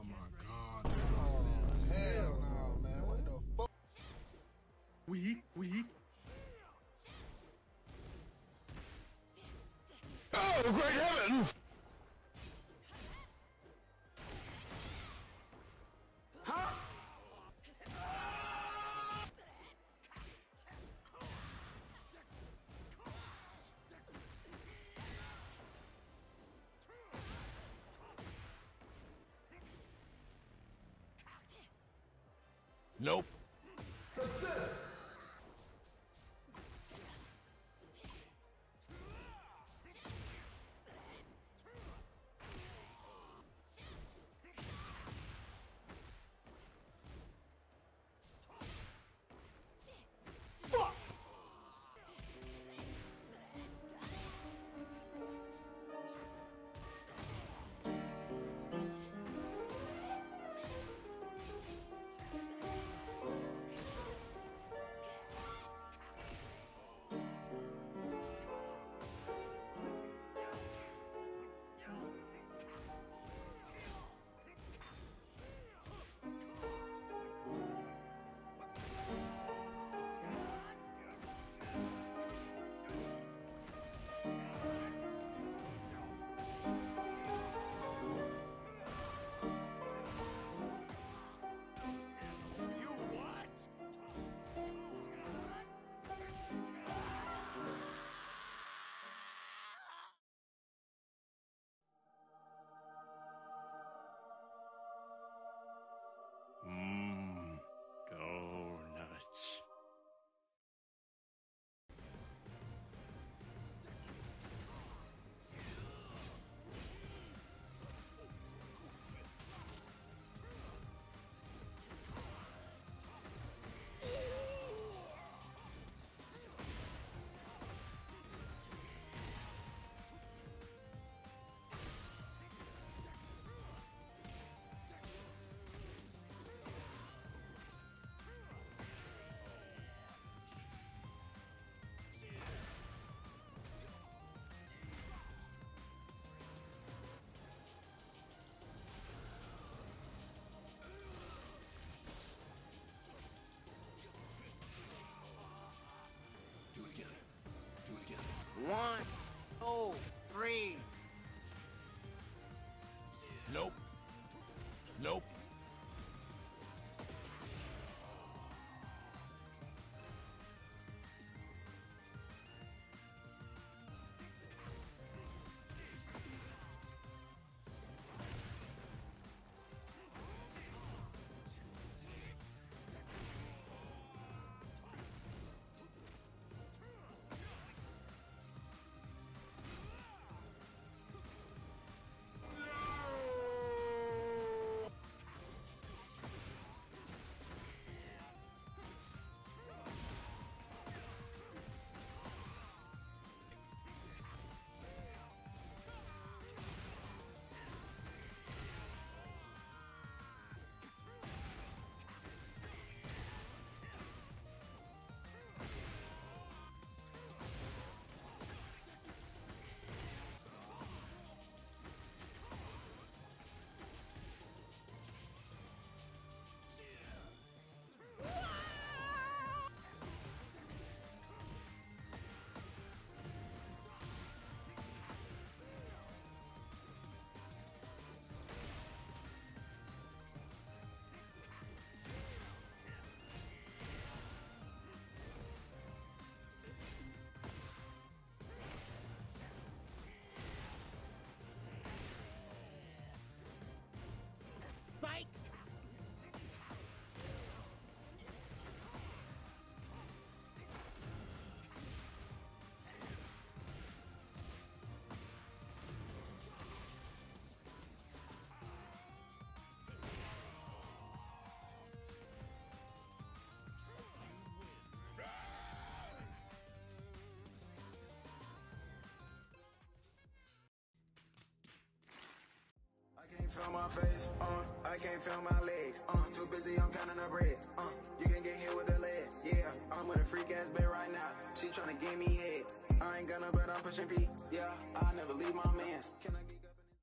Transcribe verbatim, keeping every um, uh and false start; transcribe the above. Oh my God. Oh, hell no, man. What the fuck? We, we. Oh, great heavens! Nope. Success. Fuck. Mmm, go nuts. Do it again. Do it again. One, two, three. Nope. Nope. Psych! I can't feel my face, uh, I can't feel my legs, uh, too busy, I'm counting up bread, uh, you can get hit with a lead, yeah, I'm with a freak ass bitch right now, she tryna give me head, I ain't gonna but I'm pushing P, yeah, I never leave my man, can I